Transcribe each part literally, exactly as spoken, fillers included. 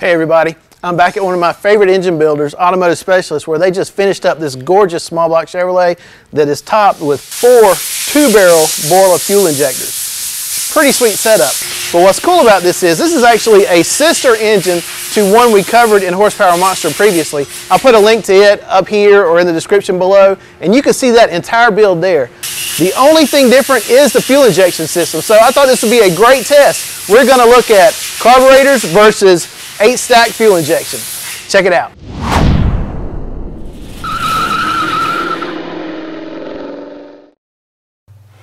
Hey everybody, I'm back at one of my favorite engine builders, Automotive Specialists, where they just finished up this gorgeous small block Chevrolet that is topped with four two-barrel Borla fuel injectors. Pretty sweet setup. But what's cool about this is, this is actually a sister engine to one we covered in Horsepower Monster previously. I'll put a link to it up here or in the description below, and you can see that entire build there. The only thing different is the fuel injection system, so I thought this would be a great test. We're gonna look at carburetors versus eight stack fuel injection. Check it out.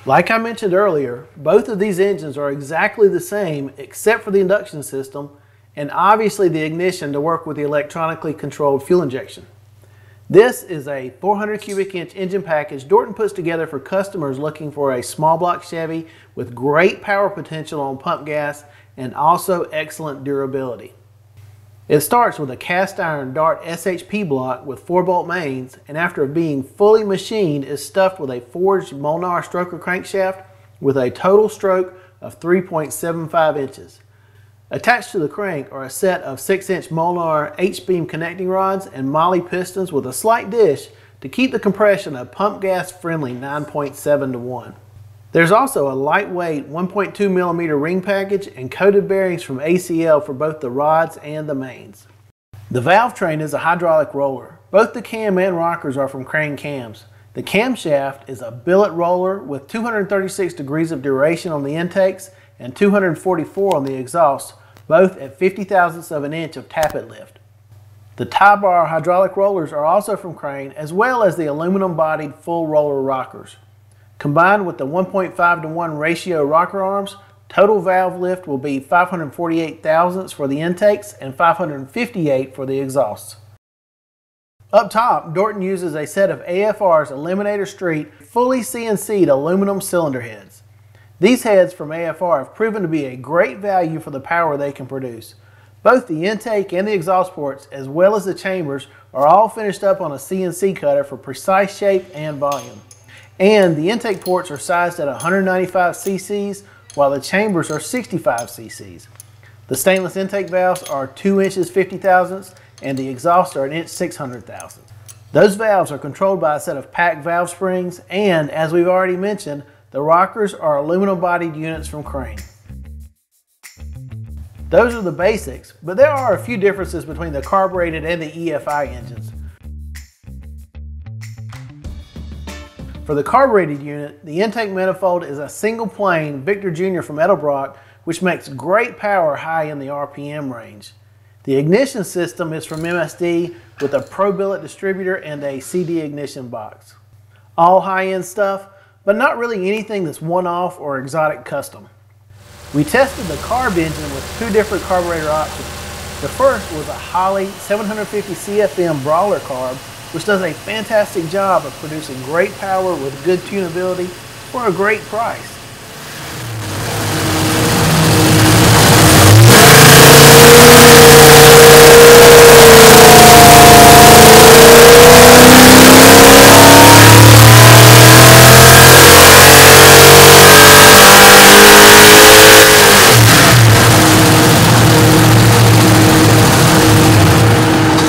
Like I mentioned earlier, both of these engines are exactly the same except for the induction system and obviously the ignition to work with the electronically controlled fuel injection. This is a four hundred cubic inch engine package Dorton puts together for customers looking for a small block Chevy with great power potential on pump gas and also excellent durability. It starts with a cast iron Dart S H P block with four bolt mains, and after being fully machined is stuffed with a forged Molnar stroker crankshaft with a total stroke of three point seven five inches. Attached to the crank are a set of six inch Molnar H-beam connecting rods and Mahle pistons with a slight dish to keep the compression a pump gas friendly nine point seven to one. There's also a lightweight one point two millimeter ring package and coated bearings from A C L for both the rods and the mains. The valve train is a hydraulic roller. Both the cam and rockers are from Crane Cams. The camshaft is a billet roller with two hundred thirty-six degrees of duration on the intakes and two hundred forty-four on the exhaust, both at fifty thousandths of an inch of tappet lift. The tie bar hydraulic rollers are also from Crane, as well as the aluminum bodied full roller rockers. Combined with the one point five to one ratio rocker arms, total valve lift will be five hundred forty-eight thousandths for the intakes and five hundred fifty-eight for the exhausts. Up top, Dorton uses a set of A F R's Eliminator Street fully C N C'd aluminum cylinder heads. These heads from A F R have proven to be a great value for the power they can produce. Both the intake and the exhaust ports, as well as the chambers, are all finished up on a C N C cutter for precise shape and volume. And the intake ports are sized at one hundred ninety-five c c's, while the chambers are sixty-five c c's. The stainless intake valves are two inches fifty thousandths, and the exhausts are an inch six hundred thousandths. Those valves are controlled by a set of packed valve springs, and as we've already mentioned, the rockers are aluminum bodied units from Crane. Those are the basics, but there are a few differences between the carbureted and the E F I engines. For the carbureted unit, the intake manifold is a single plane Victor Junior from Edelbrock, which makes great power high in the R P M range. The ignition system is from M S D with a Pro Billet distributor and a C D ignition box. All high-end stuff, but not really anything that's one-off or exotic custom. We tested the carb engine with two different carburetor options. The first was a Holley seven hundred fifty c f m Brawler carb, which does a fantastic job of producing great power with good tunability for a great price.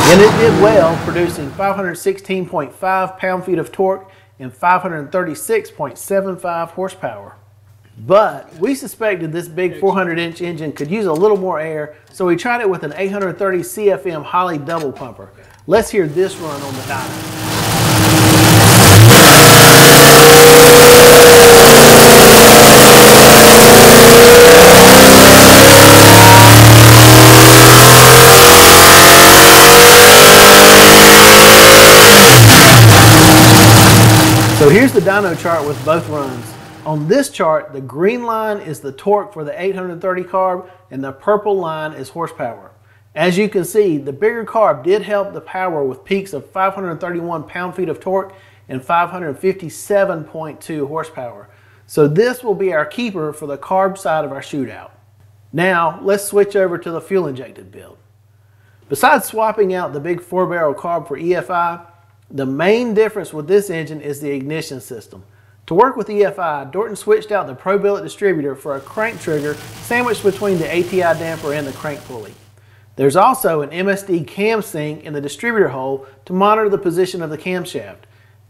And it did well, producing five hundred sixteen point five pound-feet of torque and five hundred thirty-six point seven five horsepower. But we suspected this big four hundred inch engine could use a little more air, so we tried it with an eight hundred thirty c f m Holley double pumper. Let's hear this run on the dyno. So here's the dyno chart with both runs. On this chart, the green line is the torque for the eight hundred thirty carb and the purple line is horsepower. As you can see, the bigger carb did help the power with peaks of five hundred thirty-one pound-feet of torque and five hundred fifty-seven point two horsepower. So this will be our keeper for the carb side of our shootout. Now let's switch over to the fuel injected build. Besides swapping out the big four-barrel carb for E F I, the main difference with this engine is the ignition system. To work with E F I, Dorton switched out the Pro Billet distributor for a crank trigger sandwiched between the A T I damper and the crank pulley. There's also an M S D cam sync in the distributor hole to monitor the position of the camshaft.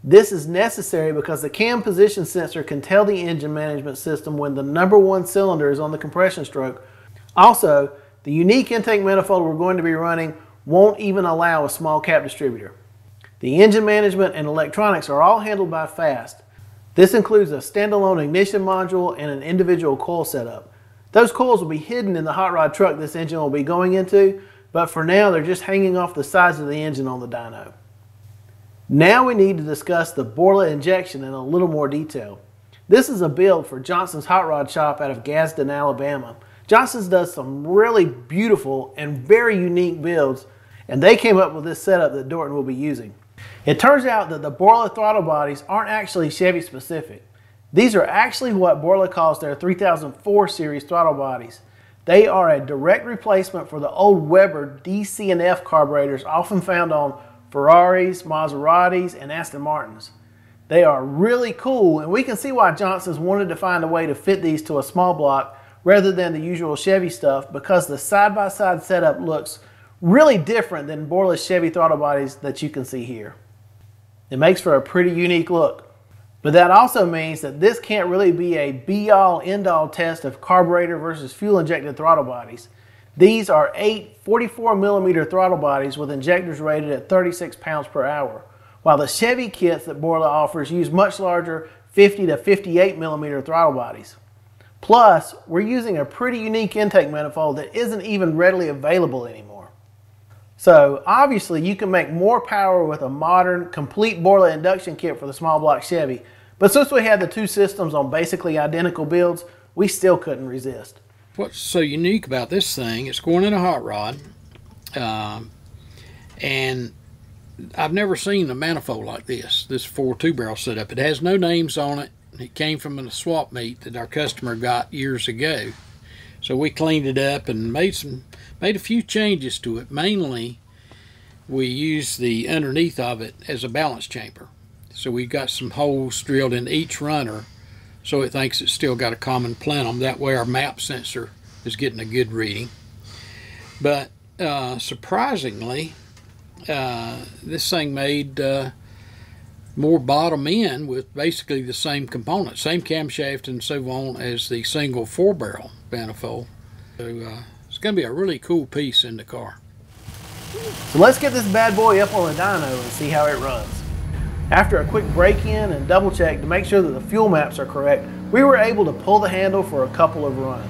This is necessary because the cam position sensor can tell the engine management system when the number one cylinder is on the compression stroke. Also, the unique intake manifold we're going to be running won't even allow a small cap distributor. The engine management and electronics are all handled by FAST. This includes a standalone ignition module and an individual coil setup. Those coils will be hidden in the hot rod truck this engine will be going into, but for now they're just hanging off the sides of the engine on the dyno. Now we need to discuss the Borla injection in a little more detail. This is a build for Johnson's Hot Rod Shop out of Gadsden, Alabama. Johnson's does some really beautiful and very unique builds, and they came up with this setup that Dorton will be using. It turns out that the Borla throttle bodies aren't actually Chevy specific. These are actually what Borla calls their three thousand four series throttle bodies. They are a direct replacement for the old Weber D C and F carburetors often found on Ferraris, Maseratis, and Aston Martins. They are really cool, and we can see why Johnson's wanted to find a way to fit these to a small block rather than the usual Chevy stuff, because the side-by-side setup looks really different than Borla's Chevy throttle bodies that you can see here. It makes for a pretty unique look. But that also means that this can't really be a be-all, end-all test of carburetor versus fuel-injected throttle bodies. These are eight forty-four millimeter throttle bodies with injectors rated at thirty-six pounds per hour, while the Chevy kits that Borla offers use much larger fifty to fifty-eight millimeter throttle bodies. Plus, we're using a pretty unique intake manifold that isn't even readily available anymore. So obviously you can make more power with a modern, complete Borla induction kit for the small block Chevy, but since we had the two systems on basically identical builds, we still couldn't resist. What's so unique about this thing, it's going in a hot rod, um, and I've never seen a manifold like this, this four two barrel setup. It has no names on it. It came from a swap meet that our customer got years ago. So we cleaned it up and made some, made a few changes to it. Mainly, we used the underneath of it as a balance chamber. So we've got some holes drilled in each runner, so it thinks it's still got a common plenum. That way our map sensor is getting a good reading. But uh, surprisingly, uh, this thing made uh, more bottom end with basically the same component, same camshaft and so on as the single four barrel manifold. So uh, it's gonna be a really cool piece in the car. So let's get this bad boy up on the dyno and see how it runs. After a quick break-in and double-check to make sure that the fuel maps are correct, we were able to pull the handle for a couple of runs.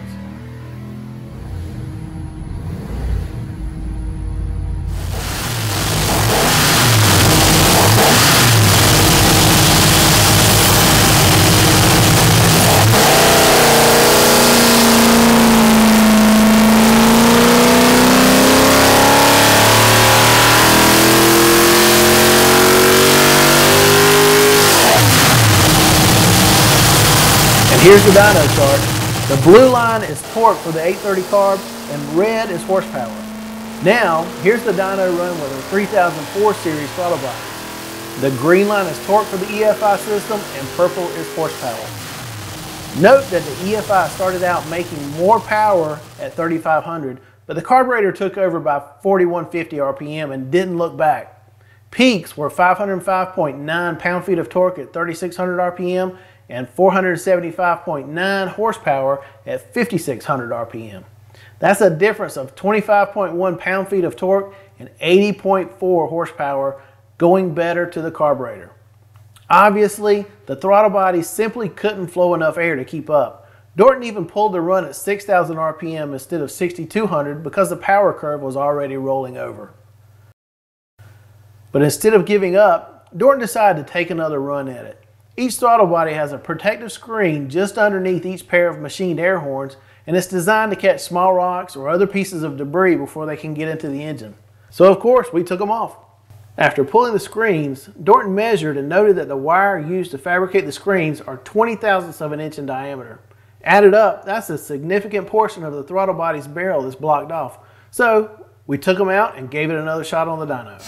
Here's the dyno chart. The blue line is torque for the eight thirty carb, and red is horsepower. Now, here's the dyno run with a three thousand four series throttle bodies. The green line is torque for the E F I system, and purple is horsepower. Note that the E F I started out making more power at thirty-five hundred, but the carburetor took over by forty-one fifty R P M and didn't look back. Peaks were five hundred five point nine pound-feet of torque at thirty-six hundred R P M, and four hundred seventy-five point nine horsepower at fifty-six hundred R P M. That's a difference of twenty-five point one pound-feet of torque and eighty point four horsepower going better to the carburetor. Obviously, the throttle body simply couldn't flow enough air to keep up. Dorton even pulled the run at six thousand R P M instead of sixty-two hundred because the power curve was already rolling over. But instead of giving up, Dorton decided to take another run at it. Each throttle body has a protective screen just underneath each pair of machined air horns, and it's designed to catch small rocks or other pieces of debris before they can get into the engine. So of course, we took them off. After pulling the screens, Dorton measured and noted that the wire used to fabricate the screens are twenty thousandths of an inch in diameter. Added up, that's a significant portion of the throttle body's barrel that's blocked off. So we took them out and gave it another shot on the dyno.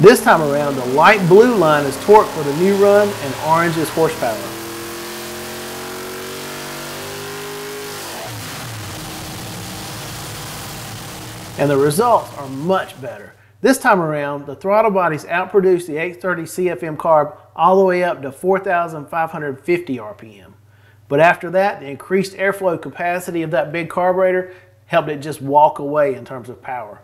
This time around, the light blue line is torque for the new run and orange is horsepower. And the results are much better. This time around, the throttle bodies outproduced the X thirty C F M carb all the way up to four thousand five hundred fifty R P M. But after that, the increased airflow capacity of that big carburetor helped it just walk away in terms of power.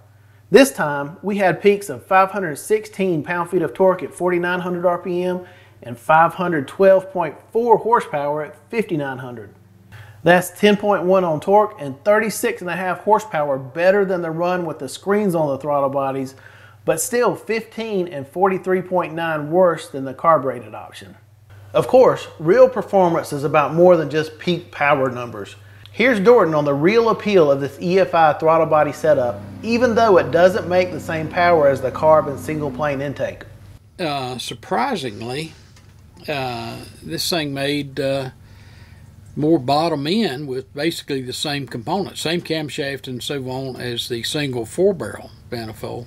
This time, we had peaks of five hundred sixteen pound-feet of torque at forty-nine hundred R P M and five hundred twelve point four horsepower at fifty-nine hundred. That's ten point one on torque and thirty-six point five horsepower better than the run with the screens on the throttle bodies, but still fifteen and forty-three point nine worse than the carbureted option. Of course, real performance is about more than just peak power numbers. Here's Dorton on the real appeal of this E F I throttle body setup, even though it doesn't make the same power as the carb and single plane intake. Uh, surprisingly, uh, this thing made uh more bottom end with basically the same component, same camshaft and so on as the single four barrel manifold.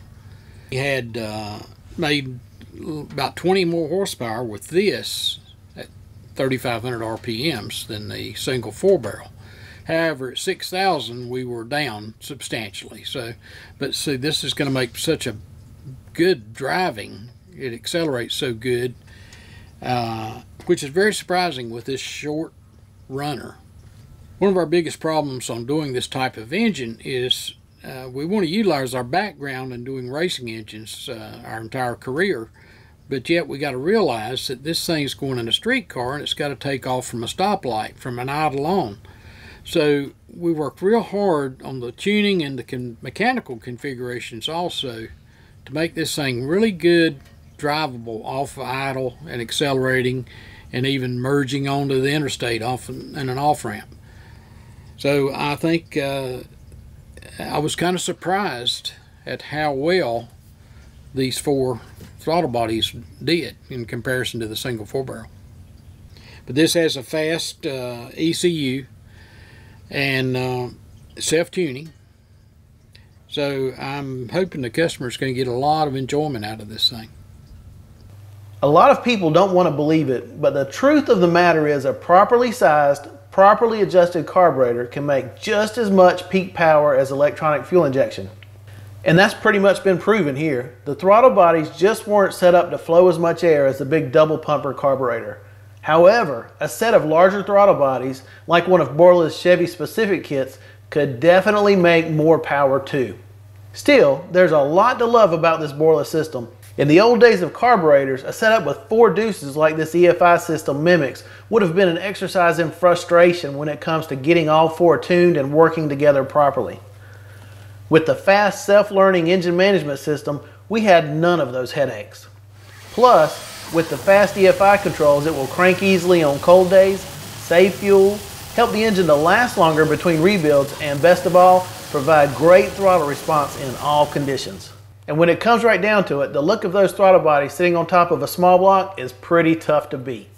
He had uh, made about twenty more horsepower with this at thirty-five hundred R P Ms than the single four barrel. However, at six thousand we were down substantially. So, but see, this is going to make such a good driving. It accelerates so good, uh, which is very surprising with this short runner. One of our biggest problems on doing this type of engine is uh, we want to utilize our background in doing racing engines uh, our entire career, but yet we got to realize that this thing's going in a street car and it's got to take off from a stoplight, from an idle on. So we worked real hard on the tuning and the con mechanical configurations also to make this thing really good, drivable off of idle and accelerating, and even merging onto the interstate off in an off-ramp. So I think uh, I was kind of surprised at how well these four throttle bodies did in comparison to the single four-barrel. But this has a fast uh, E C U and uh, self-tuning. So I'm hoping the customer's going to get a lot of enjoyment out of this thing. A lot of people don't want to believe it, but the truth of the matter is a properly sized, properly adjusted carburetor can make just as much peak power as electronic fuel injection. And that's pretty much been proven here. The throttle bodies just weren't set up to flow as much air as the big double pumper carburetor. However, a set of larger throttle bodies, like one of Borla's Chevy specific kits, could definitely make more power too. Still, there's a lot to love about this Borla system. In the old days of carburetors, a setup with four deuces like this E F I system mimics would have been an exercise in frustration when it comes to getting all four tuned and working together properly. With the fast self-learning engine management system, we had none of those headaches. Plus, with the fast E F I controls, it will crank easily on cold days, save fuel, help the engine to last longer between rebuilds, and best of all, provide great throttle response in all conditions. And when it comes right down to it, the look of those throttle bodies sitting on top of a small block is pretty tough to beat.